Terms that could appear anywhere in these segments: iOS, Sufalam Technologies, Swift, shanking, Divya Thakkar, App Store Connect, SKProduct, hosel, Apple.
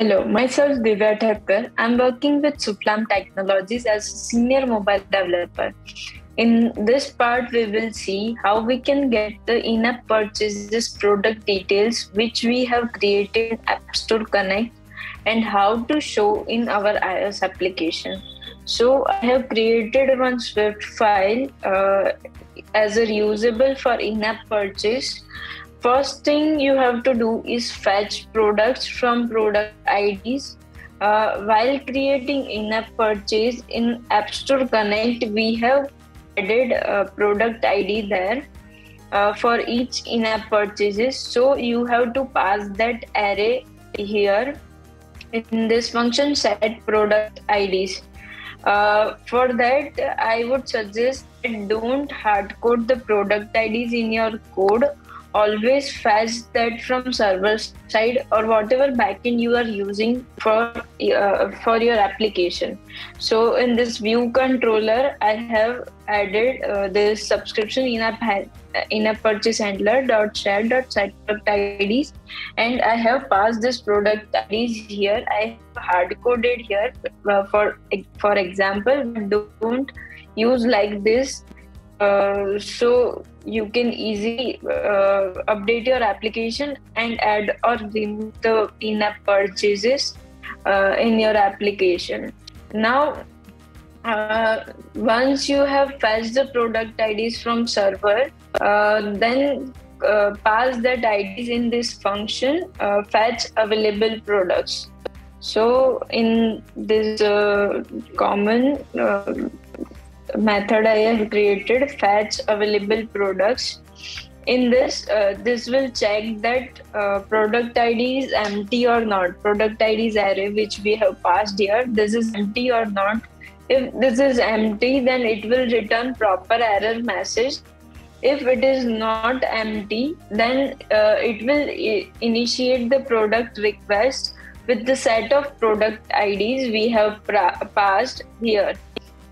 Hello, myself Divya Thakkar. I'm working with Sufalam Technologies as a senior mobile developer. In this part, we will see how we can get the in-app purchases product details which we have created in App Store Connect and how to show in our iOS application. So I have created one Swift file as a reusable for in-app purchase. First thing you have to do is fetch products from product IDs. While creating in-app purchase in App Store Connect, we have added a product ID there for each in-app purchases. So you have to pass that array here in this function set product IDs. For that, I would suggest that don't hard code the product IDs in your code. Always fetch that from server side or whatever backend you are using for your application. So in this view controller, I have added this subscription in-app purchase handler .share.set product IDs, and I have passed this product IDs here. I have hard coded here for example. Don't use like this. So you can easily update your application and add or remove the in-app purchases in your application. Now, once you have fetched the product IDs from server, then pass that IDs in this function, fetch available products. So in this common method I have created, fetch available products. In this, this will check that product ID is empty or not. Product ID's array which we have passed here, this is empty or not. If this is empty, then it will return proper error message. If it is not empty, then it will initiate the product request with the set of product IDs we have passed here.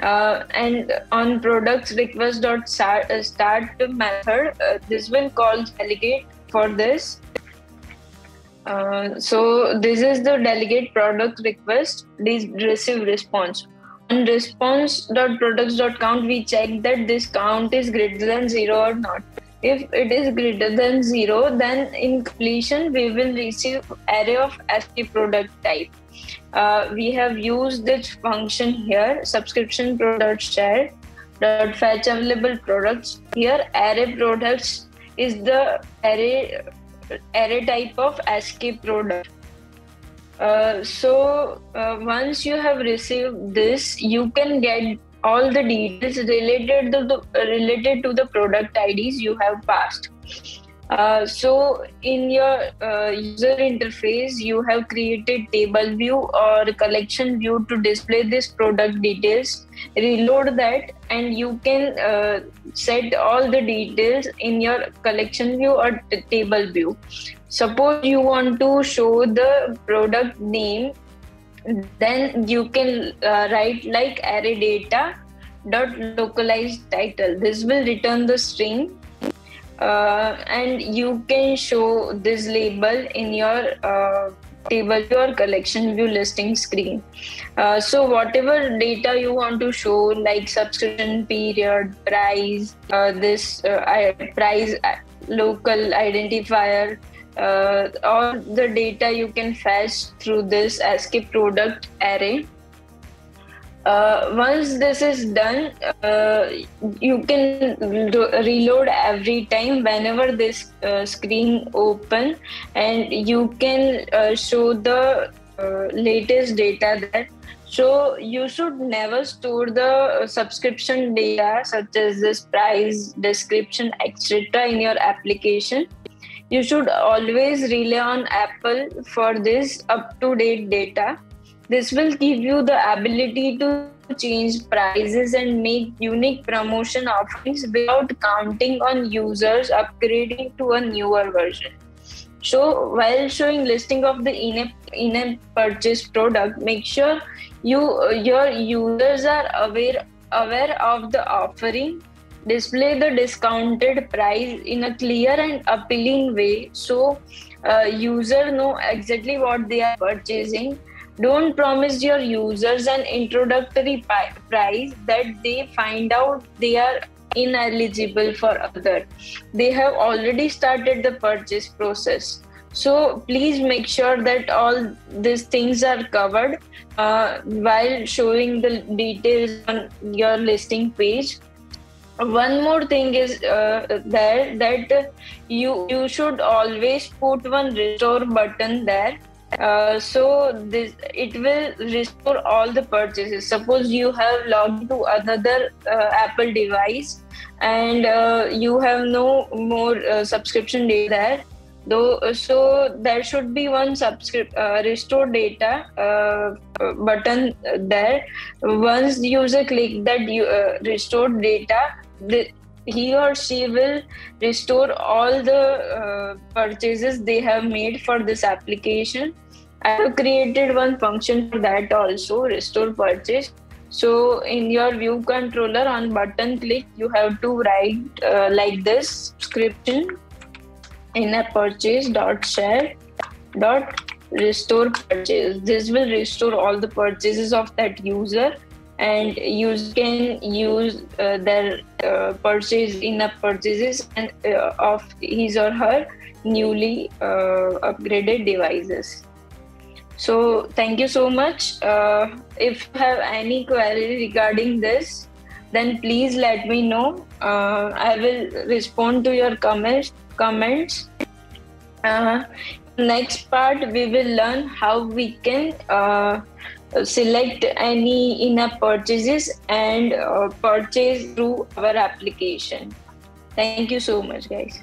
And on products request dot start method, this will call delegate for this. So this is the delegate product request. This receive response. On response dot products dot count, we check that this count is greater than 0 or not. If it is greater than 0, then in completion we will receive array of SK product type. We have used this function here, subscription product share dot fetch available products. Here array products is the array type of SK product. Once you have received this, you can get all the details related to the product IDs you have passed. So in your user interface, you have created table view or collection view to display this product details. Reload that and you can set all the details in your collection view or table view. Suppose you want to show the product name, then you can write like array data dot localized title. This will return the string. And you can show this label in your table or collection view listing screen. So whatever data you want to show, like subscription period, price, price local identifier, all the data you can fetch through this SK product array. Once this is done, you can reload every time whenever this screen open, and you can show the latest data there. So you should never store the subscription data such as this price, description, etc. in your application. You should always rely on Apple for this up-to-date data. This will give you the ability to change prices and make unique promotion offerings without counting on users upgrading to a newer version. So while showing listing of the in-app purchase product, make sure your users are aware of the offering. Display the discounted price in a clear and appealing way, so user know exactly what they are purchasing. Don't promise your users an introductory price that they find out they are ineligible for other. They have already started the purchase process. So please make sure that all these things are covered while showing the details on your listing page. One more thing is that you should always put one restore button there. So it will restore all the purchases. Suppose you have logged to another Apple device and you have no more subscription data there. So there should be one restore data button there. Once the user click that restore data, he or she will restore all the purchases they have made for this application. I have created one function for that also, restore purchase. So in your view controller on button click, you have to write like this, subscription in a purchase dot share dot restore purchase. This will restore all the purchases of that user, and you can use their purchase in a purchases and of his or her newly upgraded devices. So thank you so much. If you have any query regarding this, then please let me know. I will respond to your comments. Next part, we will learn how we can select any in-app purchases and purchase through our application. Thank you so much, guys.